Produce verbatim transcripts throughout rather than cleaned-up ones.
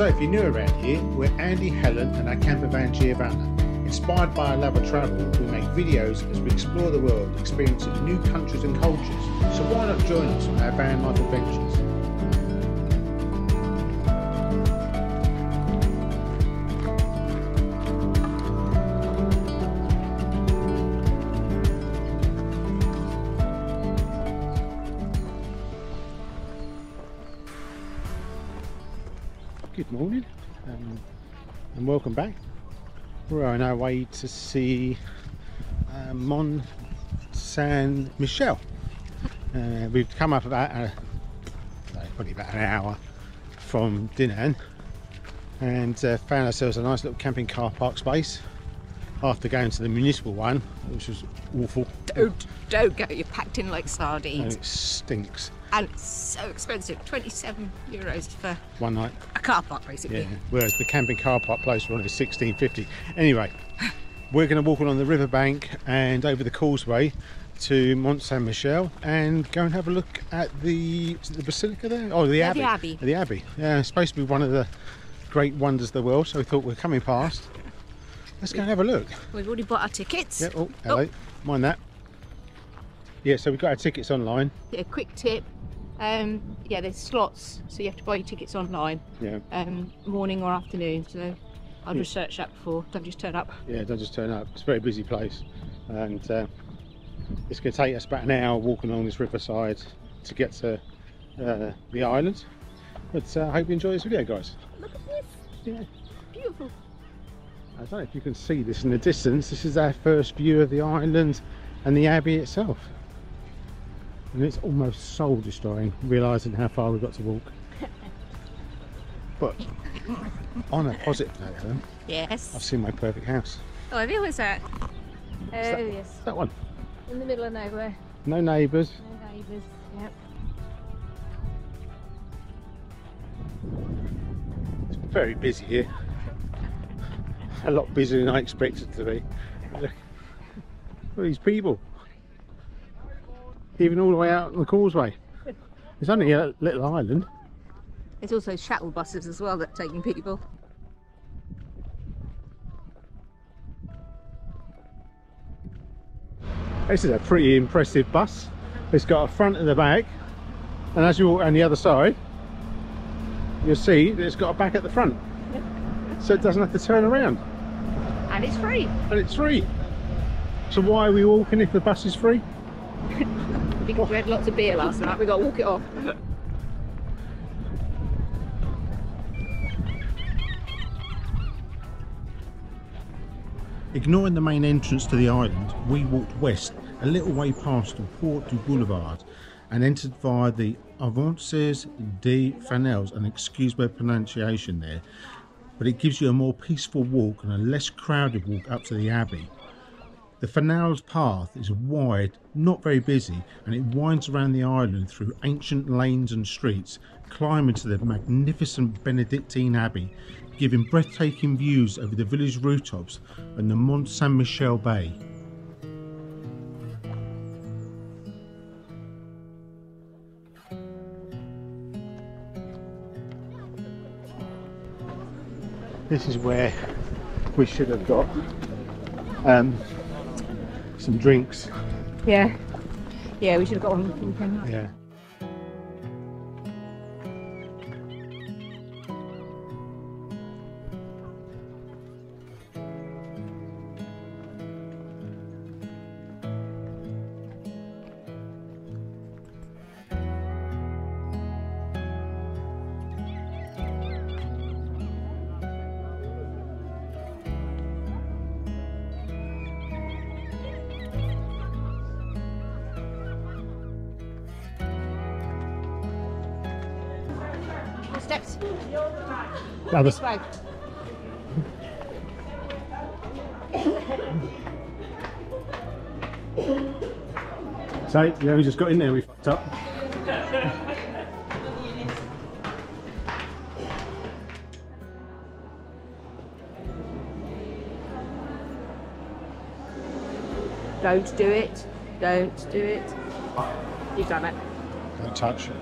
So if you're new around here, we're Andy, Helen and our camper van Giovanna. Inspired by our love of travel, we make videos as we explore the world, experiencing new countries and cultures. So why not join us on our van life adventures? Good morning um, and welcome back. We're on our way to see uh, Mont Saint-Michel. Uh, we've come up about a, probably about an hour from Dinan and uh, found ourselves a nice little camping car park space after going to the municipal one, which was awful. Don't, don't go, you're packed in like sardines. And it stinks. And it's so expensive, twenty-seven euros for one night. A car park, basically. Yeah, whereas the camping car park place was only sixteen fifty. Anyway, we're going to walk along the riverbank and over the causeway to Mont Saint-Michel and go and have a look at the, is it the Basilica there? Oh, the yeah, Abbey. The Abbey. The Abbey. Yeah, it's supposed to be one of the great wonders of the world, so we thought we're coming past. Let's go and have a look. We've already bought our tickets. Yeah, oh, hello. Oh. Mind that. Yeah, so we've got our tickets online. Yeah, quick tip. Um, yeah, there's slots, so you have to buy your tickets online. Yeah. Um, morning or afternoon, so I'll yeah. research that before. Don't just turn up. Yeah, don't just turn up. It's a very busy place. And uh, it's going to take us about an hour walking along this riverside to get to uh, the island. But I uh, hope you enjoy this video, guys. Look at this. Yeah. Beautiful. I don't know if you can see this in the distance. This is our first view of the island and the Abbey itself. And it's almost soul destroying, realising how far we've got to walk. But on a positive note, Helen, yes. I've seen my perfect house. Oh, have you? Where's that? Oh, that, yes. That one. In the middle of nowhere. No neighbours. No neighbours, yep. It's very busy here. A lot busier than I expected it to be. Look at these people. Even all the way out on the causeway. It's only a little island. There's also shuttle buses as well that are taking people. This is a pretty impressive bus. It's got a front and a back, and as you walk around the other side, you'll see that it's got a back at the front, so it doesn't have to turn around. And it's free. And it's free. So why are we walking if the bus is free? Because we had lots of beer last night, we got to walk it off. Ignoring the main entrance to the island, we walked west a little way past the Port du Boulevard and entered via the Avances de Fanelles, and excuse my pronunciation there, but it gives you a more peaceful walk and a less crowded walk up to the Abbey. The Fanelles path is wide, not very busy, and it winds around the island through ancient lanes and streets, climbing to the magnificent Benedictine Abbey, giving breathtaking views over the village rooftops and the Mont Saint-Michel Bay. This is where we should have got um, some drinks. Yeah, yeah, we should have got one from the weekend. Yeah. Steps. No, this way. So, yeah, we just got in there, we fucked up. Don't do it. Don't do it. You've done it. Don't touch it.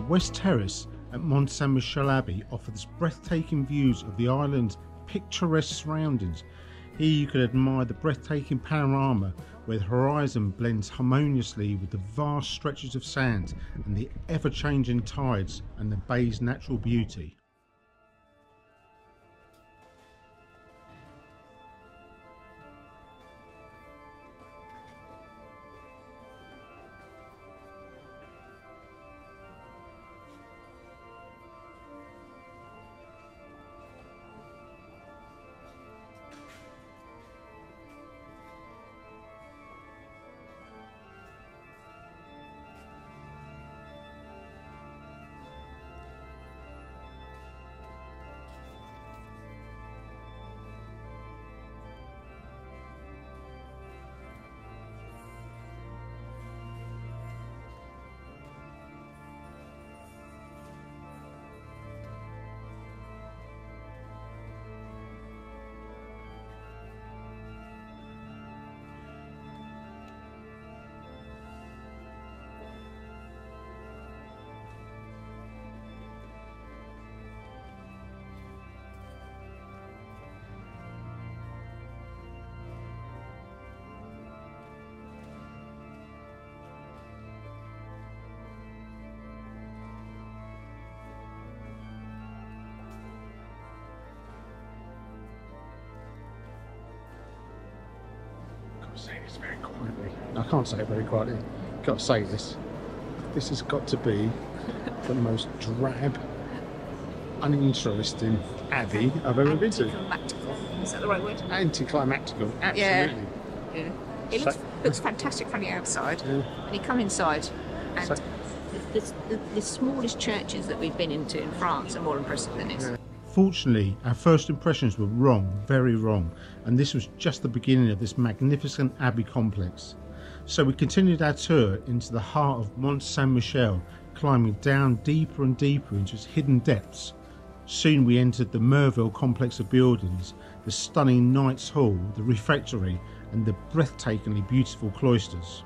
The West Terrace at Mont Saint-Michel Abbey offers breathtaking views of the island's picturesque surroundings. Here you can admire the breathtaking panorama where the horizon blends harmoniously with the vast stretches of sand and the ever-changing tides and the bay's natural beauty. Say this very quietly. I can't say it very quietly. Got to say this. This has got to be the most drab, uninteresting abbey I've ever been to. Anticlimactical. Is that the right word? Anticlimactical. Absolutely. Yeah. Yeah. It looks, so, looks fantastic from the outside. Yeah. And you come inside, and so, the, the, the, the smallest churches that we've been into in France are more impressive than this. Yeah. Fortunately, our first impressions were wrong, very wrong, and this was just the beginning of this magnificent abbey complex. So we continued our tour into the heart of Mont Saint-Michel, climbing down deeper and deeper into its hidden depths. Soon we entered the Merville complex of buildings, the stunning Knights Hall, the refectory, and the breathtakingly beautiful cloisters.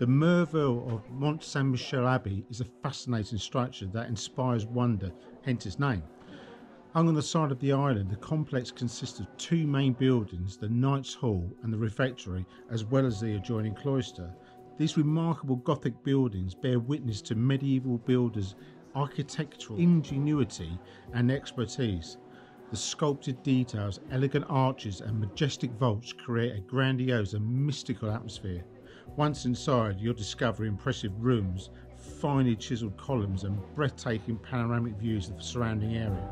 The Merville of Mont Saint-Michel Abbey is a fascinating structure that inspires wonder, hence its name. Hung on the side of the island, the complex consists of two main buildings, the Knights Hall and the refectory, as well as the adjoining cloister. These remarkable Gothic buildings bear witness to medieval builders' architectural ingenuity and expertise. The sculpted details, elegant arches and majestic vaults create a grandiose and mystical atmosphere. Once inside, you'll discover impressive rooms, finely chiselled columns and breathtaking panoramic views of the surrounding area.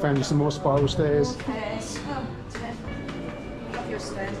Found some more spiral stairs. Okay. Oh, love your stairs.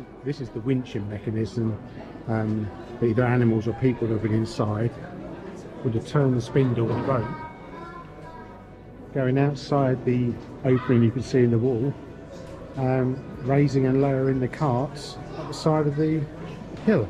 is, this is the winching mechanism um, that either animals or people that have been inside would have turned the spindle and rope. Going outside the opening you can see in the wall, um, raising and lowering the carts at the side of the hill.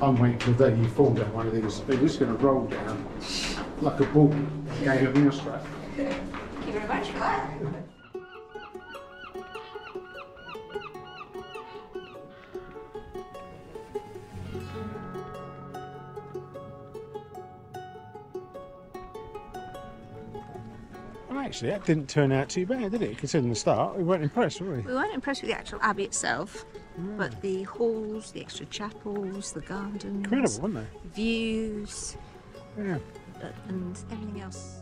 I'm waiting for the day you fall down one of these, but it's going to roll down like a ball game of Mousetrap. Thank you very much for that. Actually, that didn't turn out too bad, did it? Considering the start, we weren't impressed, were we? We weren't impressed with the actual abbey itself, mm. but the halls, the extra chapels, the gardens. Incredible, weren't they? Views. Yeah. And everything else.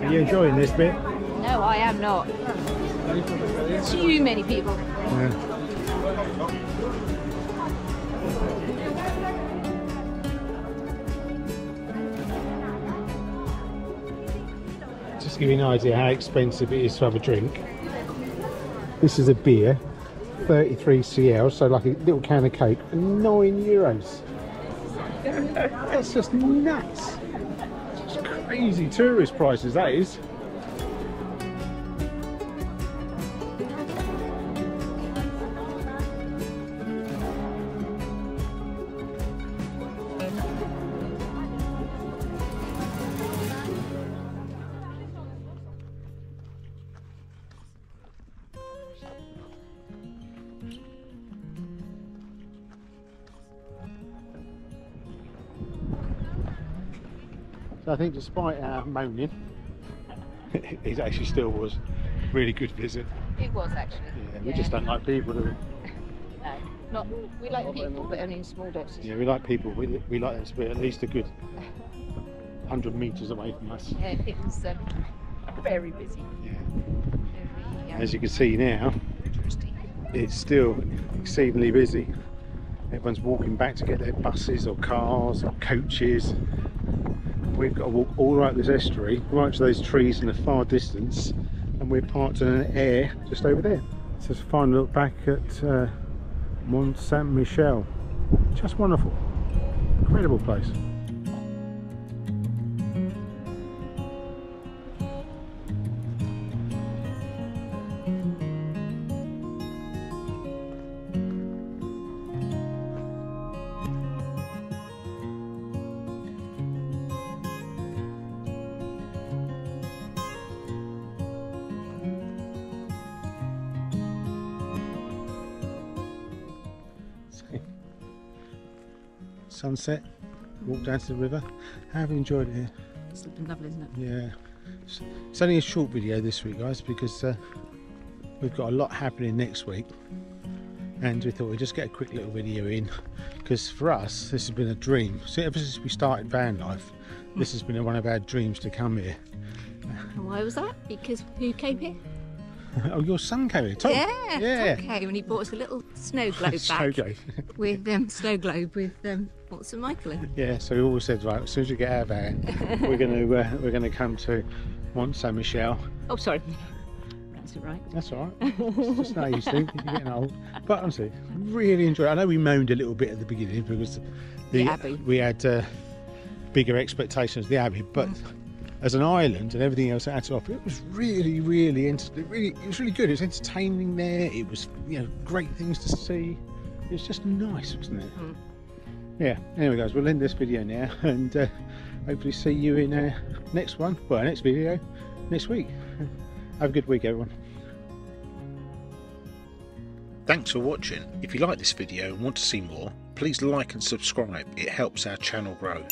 Are you enjoying this bit? No, I am not. Too many people. Yeah. Just to give you an idea how expensive it is to have a drink. This is a beer, thirty-three C L, so like a little can of Coke, nine euros. That's just nuts. Easy tourist prices, that is. I think despite our moaning, it actually still was a really good visit. It was actually. Yeah, we yeah. just don't like people, do we? No. Not, we like people, but only in small doses. Yeah, we like people. We, we like this. We're at least a good one hundred metres away from us. Yeah, it was um, very busy. Yeah. Very, um, As you can see now, it's still exceedingly busy. Everyone's walking back to get their buses or cars or coaches. We've got to walk all right this estuary, right to those trees in the far distance, and we're parked in an air just over there. So it's a final look back at uh, Mont Saint-Michel. Just wonderful, incredible place. Sunset, walk down to the river. How have you enjoyed it here? It's looking lovely, isn't it? Yeah. It's only a short video this week, guys, because uh, we've got a lot happening next week, and we thought we'd just get a quick little video in, because for us this has been a dream. So ever since we started van life, this has been one of our dreams to come here. And why was that? Because who came here? Oh, your son came here, Tom. Yeah, yeah. Tom came and he bought us a little snow globe back globe. with um, snow globe with um, Watson Michael in. Yeah, so we all said, right, as soon as we get out of van, we're going to uh, we're going to come to Mont Saint-Michel. Oh, sorry, that's all right. That's all right. It's just not used to. You're getting old. But honestly, really enjoyed it. I know we moaned a little bit at the beginning because the, the Abbey. we had uh, bigger expectations of the Abbey, but. As an island and everything else that had to offer, it was really, really, really, it was really good. It was entertaining there. It was, you know, great things to see. It was just nice, wasn't it? Mm. Yeah. Anyway, guys, we'll end this video now, and uh, hopefully see you in uh, next one. Well, next video, next week. Have a good week, everyone. Thanks for watching. If you like this video and want to see more, please like and subscribe. It helps our channel grow.